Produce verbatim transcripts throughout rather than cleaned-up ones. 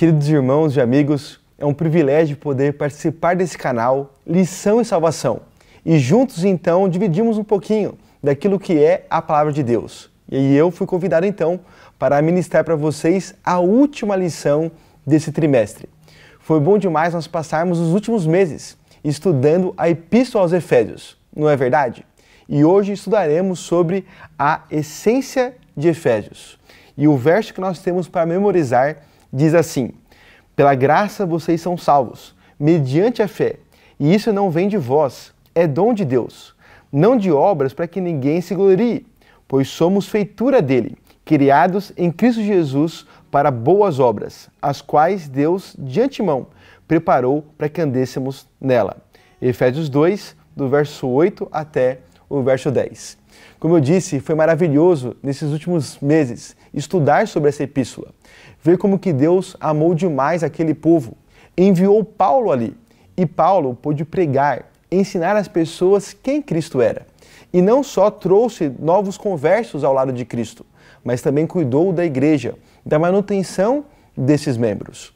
Queridos irmãos e amigos, é um privilégio poder participar desse canal Lição e Salvação. E juntos, então, dividimos um pouquinho daquilo que é a Palavra de Deus. E eu fui convidado, então, para ministrar para vocês a última lição desse trimestre. Foi bom demais nós passarmos os últimos meses estudando a Epístola aos Efésios, não é verdade? E hoje estudaremos sobre a essência de Efésios. E o verso que nós temos para memorizar diz assim: pela graça vocês são salvos, mediante a fé, e isso não vem de vós, é dom de Deus, não de obras para que ninguém se glorie, pois somos feitura dele, criados em Cristo Jesus para boas obras, as quais Deus de antemão preparou para que andêssemos nela. Efésios dois, do verso oito até o verso dez. Como eu disse, foi maravilhoso nesses últimos meses estudar sobre essa epístola, ver como que Deus amou demais aquele povo, enviou Paulo ali, e Paulo pôde pregar, ensinar as pessoas quem Cristo era. E não só trouxe novos conversos ao lado de Cristo, mas também cuidou da igreja, da manutenção desses membros.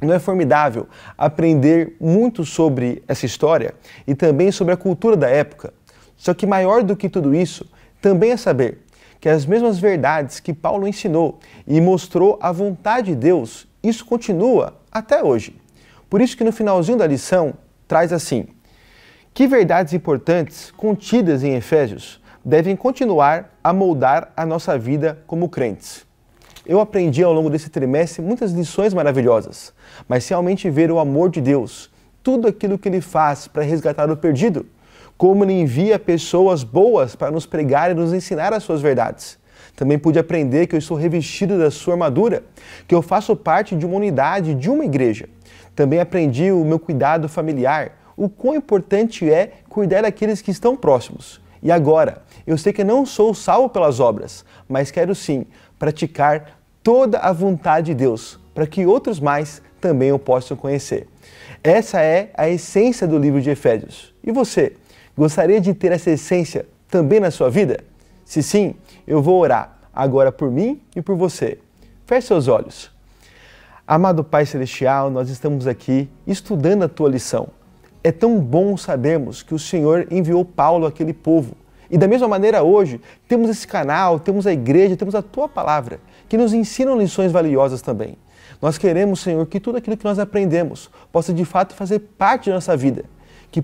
Não é formidável aprender muito sobre essa história e também sobre a cultura da época? Só que maior do que tudo isso, também é saber que as mesmas verdades que Paulo ensinou e mostrou a vontade de Deus, isso continua até hoje. Por isso que no finalzinho da lição, traz assim: que verdades importantes contidas em Efésios devem continuar a moldar a nossa vida como crentes? Eu aprendi ao longo desse trimestre muitas lições maravilhosas, mas realmente ver o amor de Deus, tudo aquilo que Ele faz para resgatar o perdido, como Ele envia pessoas boas para nos pregar e nos ensinar as suas verdades. Também pude aprender que eu estou revestido da sua armadura, que eu faço parte de uma unidade, de uma igreja. Também aprendi o meu cuidado familiar, o quão importante é cuidar daqueles que estão próximos. E agora, eu sei que não sou salvo pelas obras, mas quero sim praticar toda a vontade de Deus, para que outros mais também o possam conhecer. Essa é a essência do livro de Efésios. E você? Gostaria de ter essa essência também na sua vida? Se sim, eu vou orar agora por mim e por você. Feche seus olhos. Amado Pai Celestial, nós estamos aqui estudando a Tua lição. É tão bom sabermos que o Senhor enviou Paulo àquele povo. E da mesma maneira hoje, temos esse canal, temos a igreja, temos a Tua Palavra, que nos ensinam lições valiosas também. Nós queremos, Senhor, que tudo aquilo que nós aprendemos possa de fato fazer parte da nossa vida, que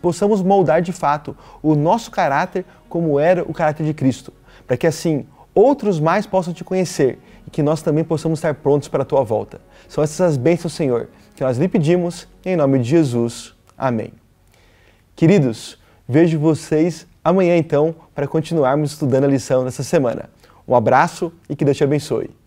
possamos moldar de fato o nosso caráter como era o caráter de Cristo, para que assim outros mais possam te conhecer e que nós também possamos estar prontos para a Tua volta. São essas as bênçãos, Senhor, que nós lhe pedimos, em nome de Jesus. Amém. Queridos, vejo vocês amanhã então para continuarmos estudando a lição dessa semana. Um abraço e que Deus te abençoe.